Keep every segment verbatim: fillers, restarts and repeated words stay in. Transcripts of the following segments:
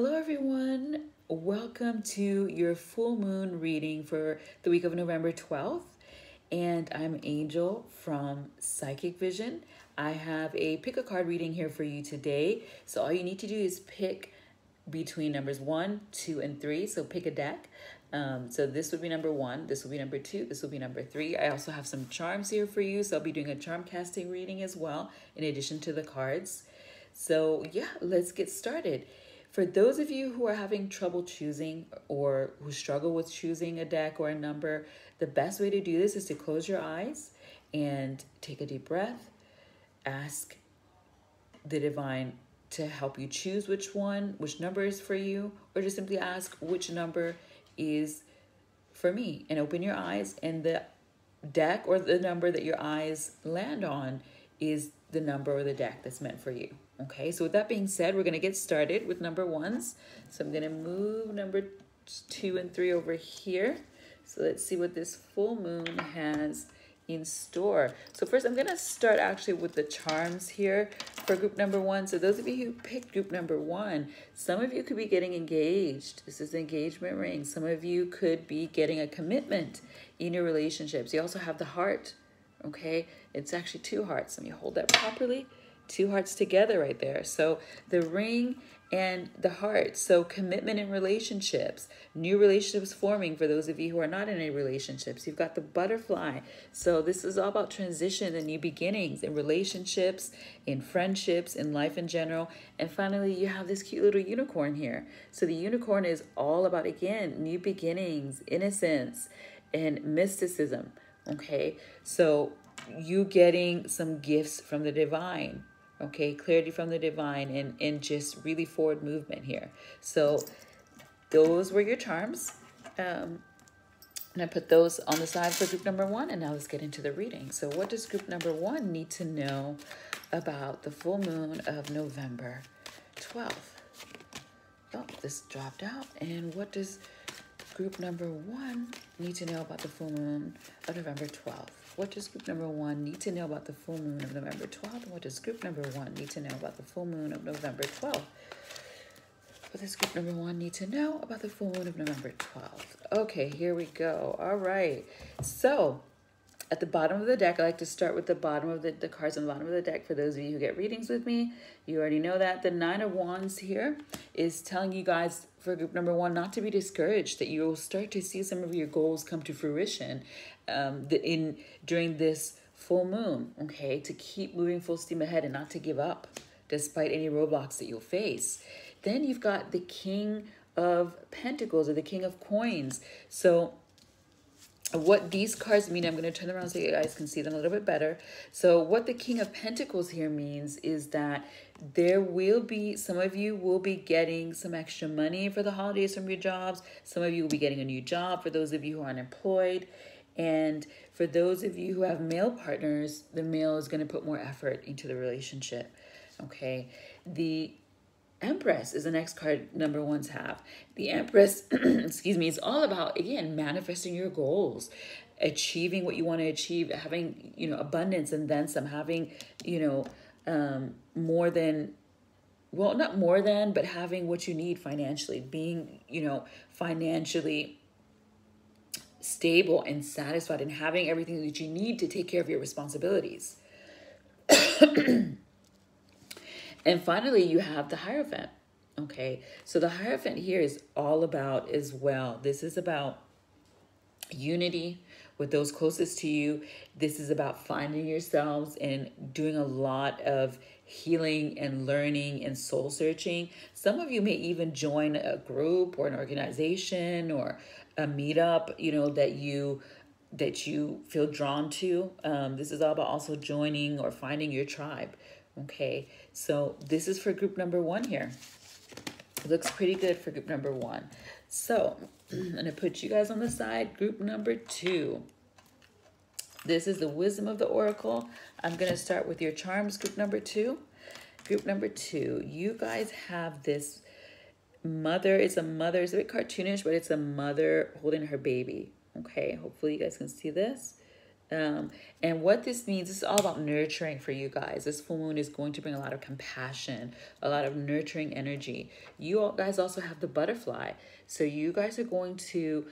Hello everyone, welcome to your full moon reading for the week of November twelfth, and I'm Angel from Psychic Vision. I have a pick a card reading here for you today, so all you need to do is pick between numbers one, two, and three, so pick a deck. Um, so this would be number one, this would be number two, this would be number three. I also have some charms here for you, so I'll be doing a charm casting reading as well, in addition to the cards. So yeah, let's get started. For those of you who are having trouble choosing or who struggle with choosing a deck or a number, the best way to do this is to close your eyes and take a deep breath. Ask the divine to help you choose which one, which number is for you, or just simply ask which number is for me, and open your eyes, and the deck or the number that your eyes land on is the number or the deck that's meant for you. Okay, so with that being said, we're going to get started with number ones. So I'm going to move number two and three over here. So let's see what this full moon has in store. So first, I'm going to start actually with the charms here for group number one. So those of you who picked group number one, some of you could be getting engaged. This is the engagement ring. Some of you could be getting a commitment in your relationships. You also have the heart. Okay, it's actually two hearts. Let me hold that properly. Two hearts together right there. So the ring and the heart. So commitment in relationships, new relationships forming for those of you who are not in any relationships. You've got the butterfly. So this is all about transition and new beginnings in relationships, in friendships, in life in general. And finally, you have this cute little unicorn here. So the unicorn is all about, again, new beginnings, innocence, and mysticism. Okay, so you getting some gifts from the divine. Okay, clarity from the divine and, and just really forward movement here. So those were your charms. Um, and I put those on the side for group number one. And now let's get into the reading. So what does group number one need to know about the full moon of November twelfth? Oh, this dropped out. And what does group number one need to know about the full moon of November twelfth? What does group number one need to know about the full moon of November twelfth? And what does group number one need to know about the full moon of November twelfth? What does group number one need to know about the full moon of November twelfth? Okay, here we go. All right. So at the bottom of the deck, I like to start with the bottom of the, the cards on the bottom of the deck. For those of you who get readings with me, you already know that. The Nine of Wands here is telling you guys for group number one not to be discouraged, that you will start to see some of your goals come to fruition Um, the, in during this full moon, okay, to keep moving full steam ahead and not to give up despite any roadblocks that you'll face. Then you've got the King of Pentacles or the King of Coins. So what these cards mean, I'm going to turn them around so you guys can see them a little bit better. So what the King of Pentacles here means is that there will be, some of you will be getting some extra money for the holidays from your jobs. Some of you will be getting a new job for those of you who are unemployed. And for those of you who have male partners, the male is going to put more effort into the relationship, okay? The Empress is the next card number ones have. The Empress, excuse me, is all about, again, manifesting your goals, achieving what you want to achieve, having, you know, abundance and then some, having, you know, um, more than, well, not more than, but having what you need financially, being, you know, financially stable and satisfied and having everything that you need to take care of your responsibilities. And finally, you have the Hierophant. Okay, so the Hierophant here is all about as well. This is about unity with those closest to you. This is about finding yourselves and doing a lot of healing and learning and soul searching. Some of you may even join a group or an organization or a meetup, you know, that you that you feel drawn to. Um, this is all about also joining or finding your tribe. Okay, so this is for group number one here. Looks pretty good for group number one. So I'm gonna put you guys on the side. Group number two. This is the Wisdom of the Oracle. I'm going to start with your charms, group number two. Group number two, you guys have this mother. It's a mother. It's a bit cartoonish, but it's a mother holding her baby. Okay, hopefully you guys can see this. Um, and what this means, this is all about nurturing for you guys. This full moon is going to bring a lot of compassion, a lot of nurturing energy. You all guys also have the butterfly. So you guys are going to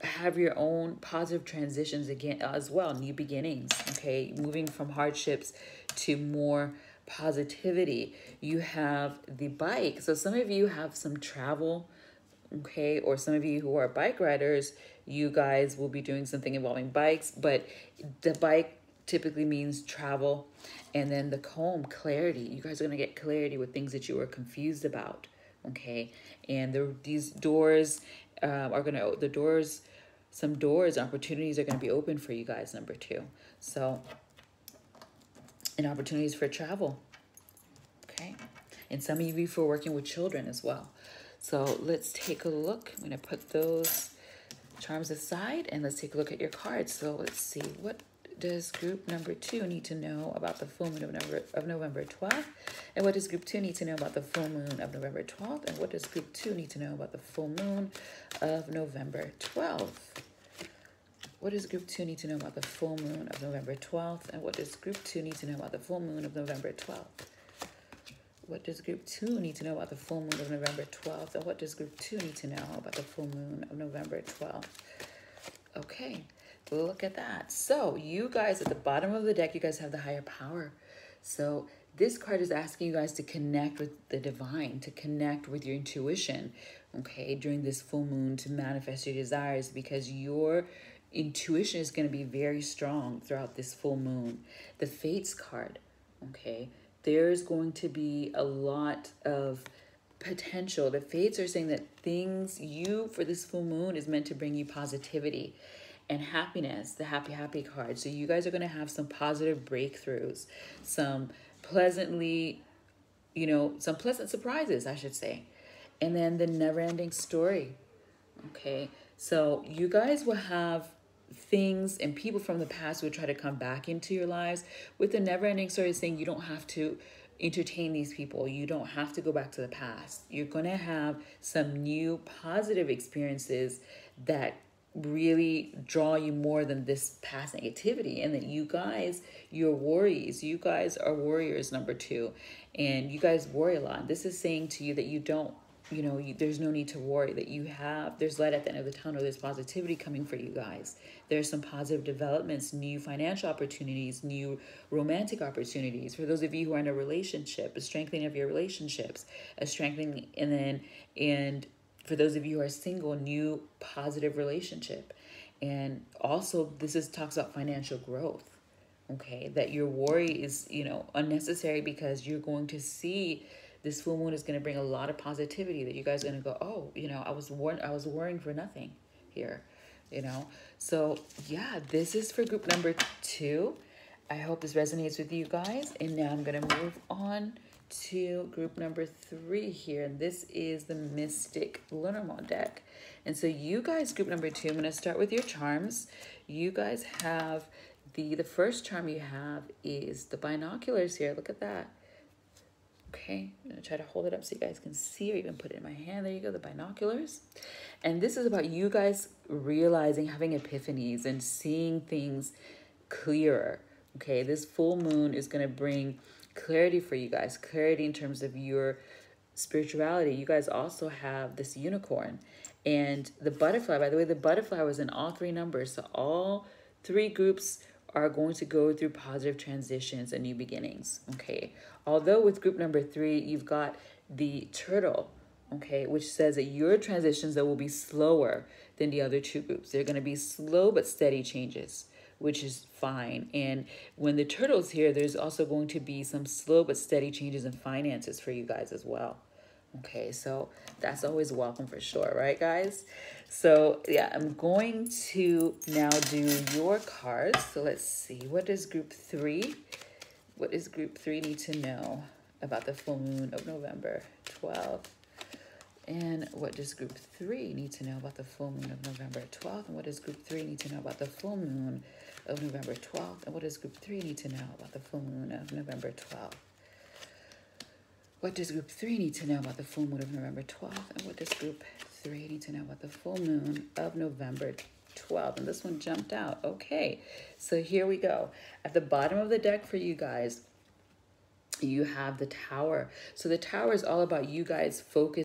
have your own positive transitions again as well, new beginnings, okay? Moving from hardships to more positivity. You have the bike. So some of you have some travel, okay? Or some of you who are bike riders, you guys will be doing something involving bikes, but the bike typically means travel. And then the comb, clarity. You guys are going to get clarity with things that you were confused about, okay? And the, these doors uh, are going to, the doors, some doors, opportunities are going to be open for you guys, number two. So, and opportunities for travel, okay? And some of you for working with children as well. So let's take a look. I'm going to put those charms aside and let's take a look at your cards. So let's see, what does group number two need to know about the full moon of November, of November twelfth? And what does group two need to know about the full moon of November twelfth? And what does group two need to know about the full moon of November twelfth? What does group two need to know about the full moon of November twelfth? And what does group two need to know about the full moon of November twelfth? What does group two need to know about the full moon of November twelfth? And what does group two need to know about the full moon of November twelfth? Okay, look at that. So you guys at the bottom of the deck, you guys have the higher power. So this card is asking you guys to connect with the divine, to connect with your intuition, okay, during this full moon, to manifest your desires, because your intuition is going to be very strong throughout this full moon. The Fates card, okay, there's going to be a lot of potential. The Fates are saying that things, you, for this full moon, is meant to bring you positivity and happiness, the happy, happy card. So you guys are going to have some positive breakthroughs, some pleasantly, you know, some pleasant surprises, I should say. And then the never-ending story, okay? So you guys will have things and people from the past would try to come back into your lives, with the never-ending story saying you don't have to entertain these people, you don't have to go back to the past. You're gonna have some new positive experiences that really draw you more than this past negativity. And that you guys, your worries, you guys are warriors, number two, and you guys worry a lot. This is saying to you that you don't, you know, you, there's no need to worry, that you have, there's light at the end of the tunnel, there's positivity coming for you guys. There's some positive developments, new financial opportunities, new romantic opportunities. For those of you who are in a relationship, a strengthening of your relationships, a strengthening, and then, and for those of you who are single, new positive relationship. And also, this is talks about financial growth, okay? That your worry is, you know, unnecessary, because you're going to see this full moon is going to bring a lot of positivity, that you guys are going to go, oh, you know, I was warned, I was worrying for nothing here, you know? So yeah, this is for group number two. I hope this resonates with you guys. And now I'm going to move on to group number three here. And this is the Mystic Lunar Moth deck. And so you guys, group number two, I'm going to start with your charms. You guys have the, the first charm you have is the binoculars here. Look at that. Okay, I'm gonna try to hold it up so you guys can see, or even put it in my hand. There you go, the binoculars. And this is about you guys realizing, having epiphanies and seeing things clearer, okay? This full moon is gonna bring clarity for you guys, clarity in terms of your spirituality. You guys also have this unicorn and the butterfly. By the way, the butterfly was in all three numbers. So all three groups are going to go through positive transitions and new beginnings, okay? Although with group number three, you've got the turtle, okay, which says that your transitions that will be slower than the other two groups. They're gonna be slow but steady changes, which is fine. And when the turtle's here, there's also going to be some slow but steady changes in finances for you guys as well. Okay, so that's always welcome for sure, right, guys? So, yeah, I'm going to now do your cards. So let's see, what does group three, what does group three need to know about the full moon of November twelfth? And what does group three need to know about the full moon of November twelfth? And what does group three need to know about the full moon of November twelfth? And what does group three need to know about the full moon of November twelfth? What does group three need to know about the full moon of November twelfth? And what does group three need to know about the full moon of November twelve, and this one jumped out. Okay, so here we go. At the bottom of the deck for you guys, you have the Tower. So the Tower is all about you guys focusing